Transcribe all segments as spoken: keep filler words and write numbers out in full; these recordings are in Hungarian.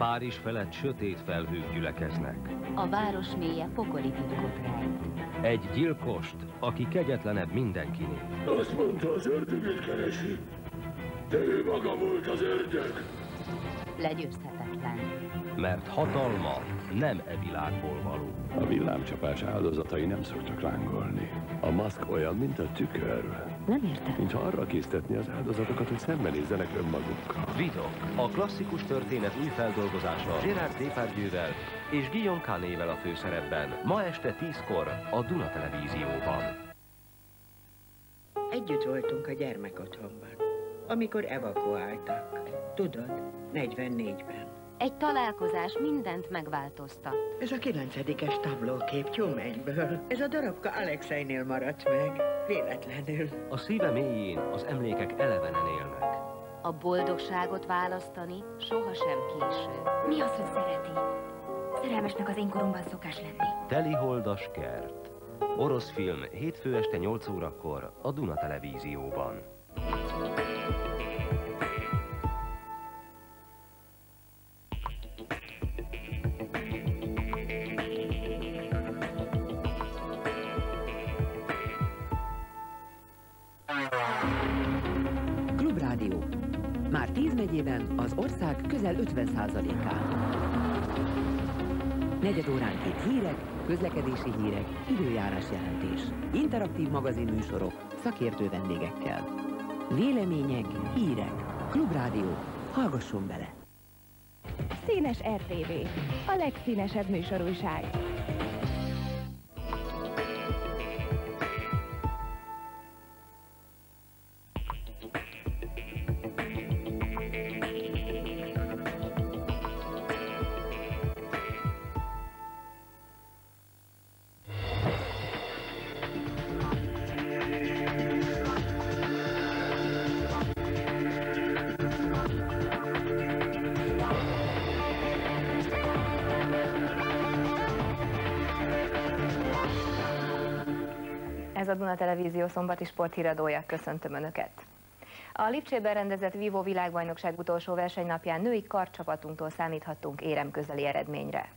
Párizs felett sötét felhők gyülekeznek. A város mélye pokoli titkot rejt. Egy gyilkost, aki kegyetlenebb mindenkinél. Azt mondta, az ördögöt keresi, de ő maga volt az ördög. Legyőzhetetlen. Mert hatalma nem e világból való. A villámcsapás áldozatai nem szoktak lángolni. A maszk olyan, mint a tükör. Nem értem. Mintha arra késztetni az áldozatokat, hogy szembenézzenek önmagukkal. Vidok, a klasszikus történet új feldolgozása Gérard Depardieu-vel és Guillaume Canet-vel a főszerepben. Ma este tízkor a Duna Televízióban. Együtt voltunk a gyermekotthonban, amikor evakuáltak. Tudod, negyvennégyben. Egy találkozás mindent megváltoztat. Ez a kilencedikes tablókép Tyumenyből. Ez a darabka Alexejnél maradt meg, véletlenül. A szíve mélyén az emlékek elevenen élnek. A boldogságot választani sohasem késő. Mi az, hogy szereti? Szerelmesnek az én koromban szokás lenni. Teli holdas kert. Orosz film hétfő este nyolc órakor a Duna Televízióban. Már tíz megyében az ország közel ötven százalékán. Negyed óránként hírek, közlekedési hírek, időjárás jelentés, interaktív magazin műsorok, szakértő vendégekkel. Vélemények, hírek, Klubrádió, hallgasson bele! Színes er té vé, a legszínesebb műsorújság. A Duna Televízió szombati sporthíradója. Köszöntöm Önöket! A Lipcsében rendezett Vivo világbajnokság utolsó versenynapján női karcsapatunktól számíthattunk éremközeli eredményre.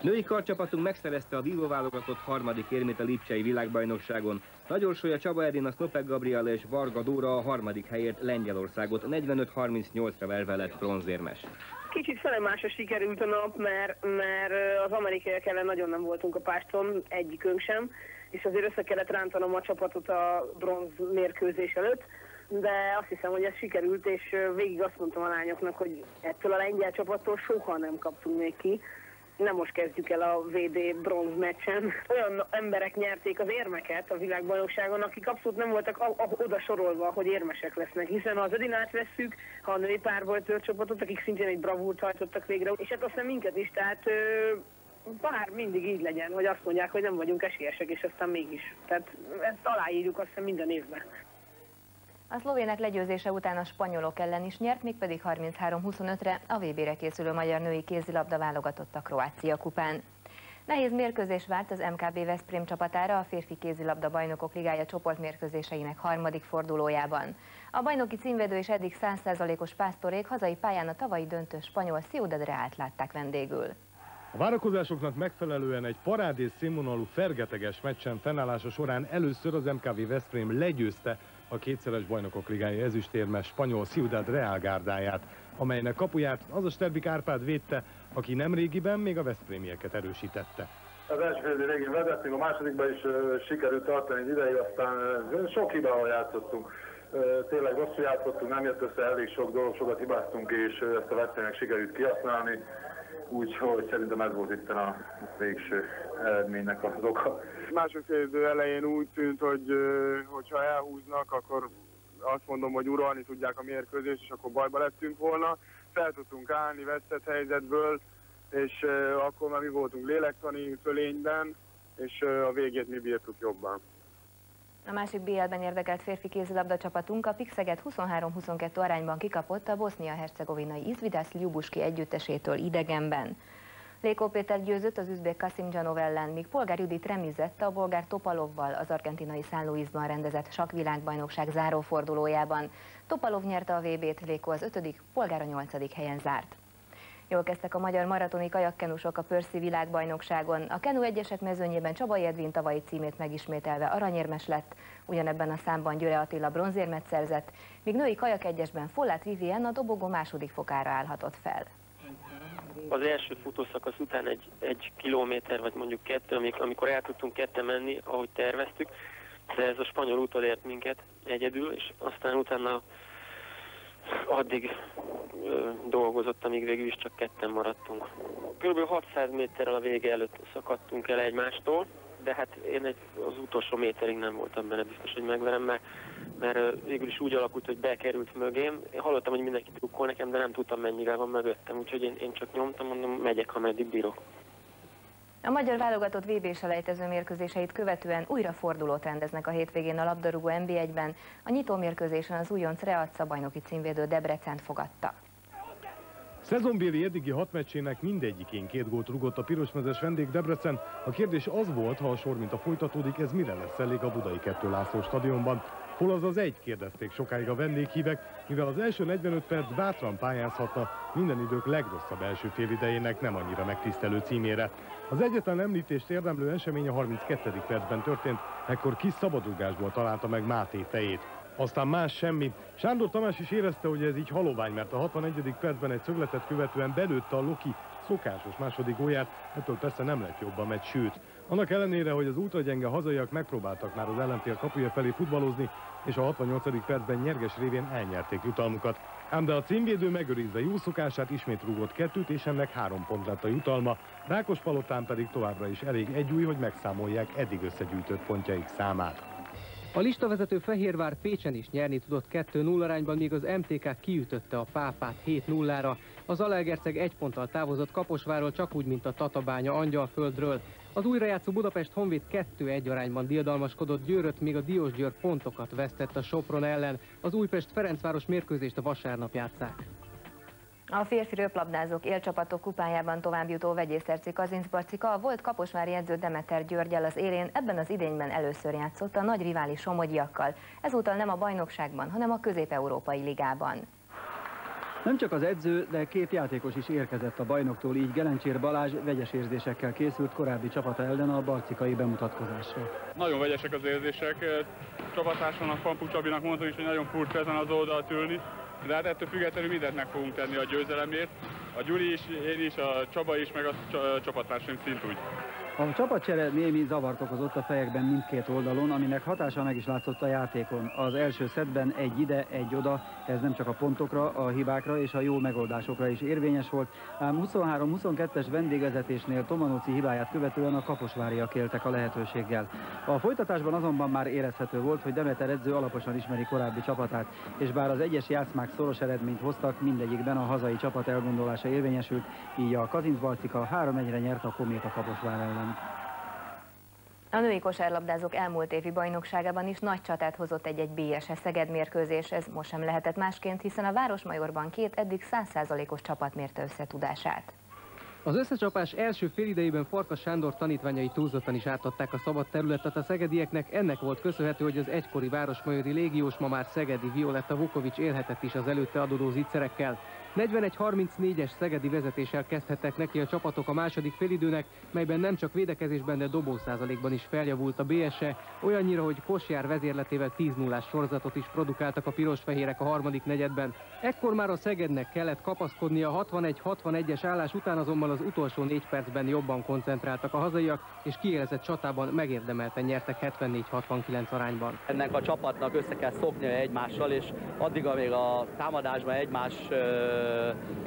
Női karcsapatunk megszerezte a Vivo válogatott harmadik érmét a lipcsei világbajnokságon. Nagyon súlya Csaba Edina, Sznopek Gabriela és Varga Dóra a harmadik helyért Lengyelországot negyvenöt harmincnyolcra verve lett bronzérmes. Kicsit felemásra sikerült a nap, mert, mert az amerikaiak ellen nagyon nem voltunk a páston, egyikünk sem, és azért össze kellett rántanom a csapatot a bronz mérkőzés előtt, de azt hiszem, hogy ez sikerült, és végig azt mondtam a lányoknak, hogy ettől a lengyel csapattól soha nem kaptunk még ki. Nem most kezdjük el a vé dé bronz meccsen. Olyan emberek nyerték az érmeket a világbajnokságon, akik abszolút nem voltak oda sorolva, hogy érmesek lesznek. Hiszen ha az Edinát vesszük, ha a női párból tört csapatot, akik szintén egy bravúrt hajtottak végre, és hát aztán minket is, tehát... Bár mindig így legyen, hogy azt mondják, hogy nem vagyunk esélyesek, és aztán mégis. Tehát ezt aláírjuk aztán minden évben. A szlovének legyőzése után a spanyolok ellen is nyert, mégpedig harminchárom huszonötre a vé bére készülő magyar női kézilabda válogatott a Kroácia kupán. Nehéz mérkőzés várt az em ká bé Veszprém csapatára a férfi kézilabda bajnokok ligája csoportmérkőzéseinek harmadik fordulójában. A bajnoki címvédő és eddig száz százalékos pásztorék hazai pályán a tavalyi döntő spanyol Ciudad Realt látták vendégül. A várakozásoknak megfelelően egy parádés színvonalú fergeteges meccsen fennállása során először az em ká bé Veszprém legyőzte a kétszeres bajnokok ligája ezüstérmes spanyol Ciudad Real gárdáját, amelynek kapuját az a Sterbik Árpád védte, aki nemrégiben még a veszprémieket erősítette. Az első félidő végén vezettünk, a másodikban is sikerült tartani az ideig, aztán sok hibával játszottunk. Tényleg rosszul játszottunk, nem jött össze elég sok dolog, sokat hibáztunk, és ezt a Veszprémnek sikerült kihasználni. Úgyhogy szerintem ez volt itt a végső eredménynek az oka. Második félidő elején úgy tűnt, hogy ha elhúznak, akkor azt mondom, hogy uralni tudják a mérkőzést, és akkor bajba lettünk volna. Fel tudtunk állni vesztett helyzetből, és akkor már mi voltunk lélektani fölényben, és a végét mi bírtuk jobban. A másik bé el-ben érdekelt férfi kézilabda csapatunk a Pixeget huszonhárom huszonkettő arányban kikapott a bosznia-hercegovinai Izvidász Ljubuski együttesétől idegenben. Léko Péter győzött az üzbék Kassim Janow ellen, míg Polgár Judit remizette a bolgár Topalovval az argentinai San Luisban rendezett sakkvilágbajnokság zárófordulójában. Topalov nyerte a vé bét, Léko az ötödik, Polgár a nyolcadik helyen zárt. Jól kezdtek a magyar maratoni kajakkenusok a Pörszi világbajnokságon. A kenu egyesek mezőnyében Csaba Edina tavalyi címét megismételve aranyérmes lett, ugyanebben a számban Gyüre Attila bronzérmet szerzett, míg női kajak egyesben Fóllát Vivien a dobogó második fokára állhatott fel. Az első futószakasz után egy, egy kilométer, vagy mondjuk kettő, amikor el tudtunk ketten menni, ahogy terveztük, de ez a spanyol út elért minket egyedül, és aztán utána addig ö, dolgozott, amíg végül is csak ketten maradtunk. Körülbelül hatszáz méterrel a vége előtt szakadtunk el egymástól, de hát én egy, az utolsó méterig nem voltam benne biztos, hogy megverem, mert, mert végül is úgy alakult, hogy bekerült mögém. Én hallottam, hogy mindenki drukkol nekem, de nem tudtam, mennyire van mögöttem, úgyhogy én, én csak nyomtam, mondom, megyek, ameddig bírok. A magyar válogatott vé bé-selejtező mérkőzéseit követően újra fordulót rendeznek a hétvégén a labdarúgó en bé egyben. A nyitó mérkőzésen az újonc Reaca bajnoki címvédő Debrecent fogadta. Szezonbéli eddigi hat meccsének mindegyikén két gólt rugott a pirosmezes vendég Debrecen. A kérdés az volt, ha a sor minta folytatódik, ez mire lesz elég a budai kettő László stadionban. Hol az az egy, kérdezték sokáig a vendéghívek, mivel az első negyvenöt perc bátran pályázhatna minden idők legrosszabb első félidejének nem annyira megtisztelő címére. Az egyetlen említést érdemlő esemény a harminckettedik percben történt, ekkor kis szabadrugásból találta meg Máté fejét. Aztán más semmi. Sándor Tamás is érezte, hogy ez így halovány, mert a hatvanegyedik percben egy szögletet követően belőtte a Loki szokásos második gólját, ettől persze nem lett jobban, mert sőt. Annak ellenére, hogy az ultragyenge hazaiak megpróbáltak már az ellenfél kapuja felé futballozni, és a hatvannyolcadik percben nyerges révén elnyerték jutalmukat. Ám de a címvédő megőrizve jó szokását ismét rúgott kettőt, és ennek három pont lett a jutalma. Rákospalotán pedig továbbra is elég egy új, hogy megszámolják eddig összegyűjtött pontjaik számát. A listavezető Fehérvár Pécsen is nyerni tudott kettő null arányban, míg az em té ká kiütötte a Pápát hét nullára. A Zalaegerszeg egy ponttal távozott Kaposvárról, csak úgy, mint a Tatabánya Angyalföldről. Az újrajátszó Budapest Honvéd kettő egy arányban diadalmaskodott Győröt, míg a Diósgyőr pontokat vesztett a Sopron ellen. Az Újpest-Ferencváros mérkőzést a vasárnap játsszák. A férfi röplabdázók élcsapatok kupájában továbbjutó Vegyészterci Kazincbarcika a volt kaposvári edző Demeter Györgyel az élén, ebben az idényben először játszott a nagy rivális somogyiakkal. Ezúttal nem a bajnokságban, hanem a közép-európai ligában. Nem csak az edző, de két játékos is érkezett a bajnoktól, így Gelencsér Balázs vegyes érzésekkel készült korábbi csapata ellen a barcikai bemutatkozásra. Nagyon vegyesek az érzések. Csapatársának, Pampu Csabinak mondta is, hogy nagyon furcsa ezen az oldalt ülni. De hát ettől függetlenül mindent meg fogunk tenni a győzelemért. A Gyuri is, én is, a Csaba is, meg a csapattársaim szintúgy. A csapatcsere némi zavart okozott a fejekben mindkét oldalon, aminek hatása meg is látszott a játékon. Az első szettben egy ide, egy oda, ez nem csak a pontokra, a hibákra és a jó megoldásokra is érvényes volt, ám huszonhárom huszonkettes vendégvezetésnél Tomanóci hibáját követően a kaposváriak éltek a lehetőséggel. A folytatásban azonban már érezhető volt, hogy Demeter edző alaposan ismeri korábbi csapatát, és bár az egyes játszmák szoros eredményt hoztak, mindegyikben a hazai csapat elgondolása érvényesült, így a Kazincbarcika három egyre nyert a Kométa Kaposvár ellen. A női kosárlabdázók elmúlt évi bajnokságában is nagy csatát hozott egy-egy bé es e Szeged mérkőzés, ez most sem lehetett másként, hiszen a Városmajorban két eddig száz százalékos csapat mérte összetudását. Az összecsapás első félidejében Farkas Sándor tanítványai túlzottan is átadták a szabad területet a szegedieknek, ennek volt köszönhető, hogy az egykori városmajori légiós, ma már szegedi Violetta Vukovics élhetett is az előtte adódó zicserekkel. negyvenegy harmincnégyes szegedi vezetéssel kezdhettek neki a csapatok a második félidőnek, melyben nem csak védekezésben, de dobószázalékban is feljavult a bé es e, olyannyira, hogy Kosjár vezérletével tíz nullás sorozatot is produkáltak a piros-fehérek a harmadik negyedben. Ekkor már a Szegednek kellett kapaszkodnia a hatvanegy hatvanegyes állás után, azonban az utolsó négy percben jobban koncentráltak a hazaiak, és kiélezett csatában megérdemelten nyertek hetvennégy hatvankilenc arányban. Ennek a csapatnak össze kell szoknia egymással, és addig, amíg a támadásban egymás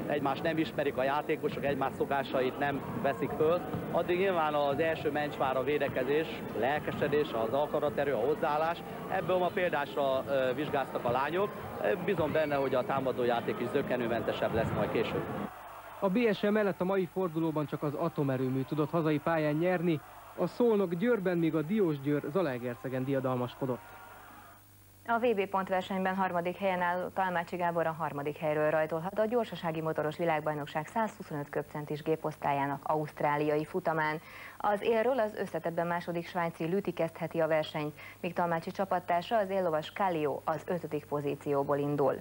egymást nem ismerik, a játékosok egymás szokásait nem veszik föl, addig nyilván az első mencs már a védekezés, a lelkesedés, az akaraterő, a hozzáállás. Ebből ma példásra vizsgáztak a lányok, bízom benne, hogy a támadójáték is zökkenőmentesebb lesz majd később. A bé es e mellett a mai fordulóban csak az atomerőmű tudott hazai pályán nyerni, a Szolnok Győrben, míg a Diósgyőr Zalaegerszegen diadalmaskodott. A vé bé pontversenyben harmadik helyen álló Talmácsi Gábor a harmadik helyről rajtolhat a gyorsasági motoros világbajnokság százhuszonöt köbcentis géposztályának ausztráliai futamán. Az élről az összetettben második svájci Lüthi kezdheti a versenyt, míg Talmácsi csapattársa, az éllovas Kálio az ötödik pozícióból indul.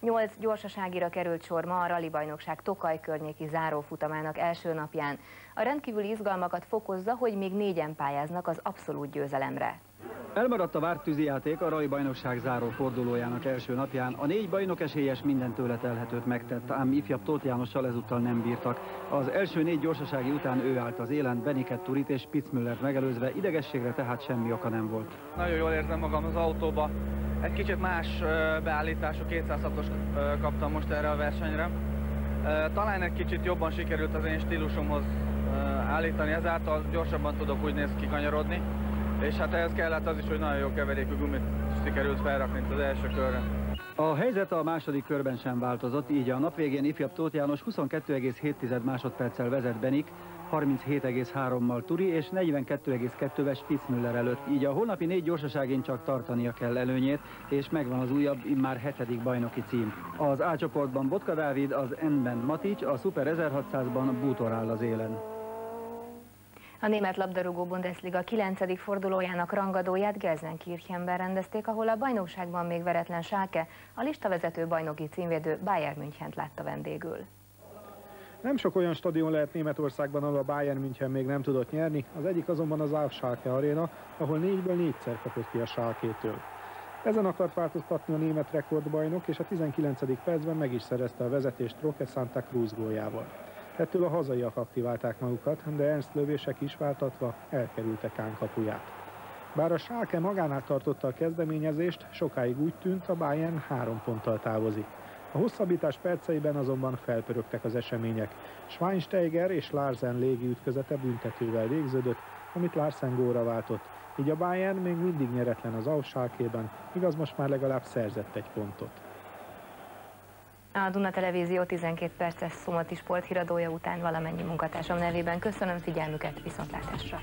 Nyolc gyorsaságira került sor ma a ralibajnokság Tokaj környéki zárófutamának első napján. A rendkívüli izgalmakat fokozza, hogy még négyen pályáznak az abszolút győzelemre. Elmaradt a várt tűzijáték a ralibajnokság záró fordulójának első napján. A négy bajnok esélyes minden tőle telhetőt megtett, ám ifjabb Tóth Jánossal ezúttal nem bírtak. Az első négy gyorsasági után ő állt az élen, Beniket Turit és Spitz Müllert megelőzve, idegességre tehát semmi oka nem volt. Nagyon jól érzem magam az autóba. Egy kicsit más beállítású kétszázhatos kaptam most erre a versenyre. Talán egy kicsit jobban sikerült az én stílusomhoz állítani, ezáltal gyorsabban tudok úgy néz kikanyarodni. És hát ehhez kellett az is, hogy nagyon jó keverékű gumit sikerült felrakni az első körre. A helyzet a második körben sem változott, így a nap végén ifjabb Tóth János huszonkettő egész hét másodperccel vezet Benik, harminchét egész hárommal Turi és negyvenkettő egész kettővel Spitz Müller előtt, így a holnapi négy gyorsaságén csak tartania kell előnyét, és megvan az újabb, immár hetedik bajnoki cím. Az A csoportban Botka Dávid, az N-ben Matics, a Super ezerhatszázban Bútor áll az élen. A német labdarúgó Bundesliga kilencedik fordulójának rangadóját Gelsenkirchenben rendezték, ahol a bajnokságban még veretlen Schalke, a listavezető bajnoki címvédő Bayern Münchent látta vendégül. Nem sok olyan stadion lehet Németországban, ahol a Bayern München még nem tudott nyerni, az egyik azonban az Auf Schalke Arena, ahol négyből négyszer kapott ki a Schalke-től. Ezen akart változtatni a német rekordbajnok, és a tizenkilencedik percben meg is szerezte a vezetést Roque Santa Cruz góljával. Ettől a hazaiak aktiválták magukat, de Ernst lövések is váltatva elkerültek Kahn kapuját. Bár a Schalke magánál tartotta a kezdeményezést, sokáig úgy tűnt, a Bayern három ponttal távozik. A hosszabbítás perceiben azonban felpörögtek az események. Schweinsteiger és Larsen légi ütközete büntetővel végződött, amit Larsen gólra váltott. Így a Bayern még mindig nyeretlen az Auf Schalkében, igaz, most már legalább szerzett egy pontot. A Duna Televízió tizenkét perces szomati sporthíradója után valamennyi munkatársam nevében köszönöm figyelmüket, viszontlátásra!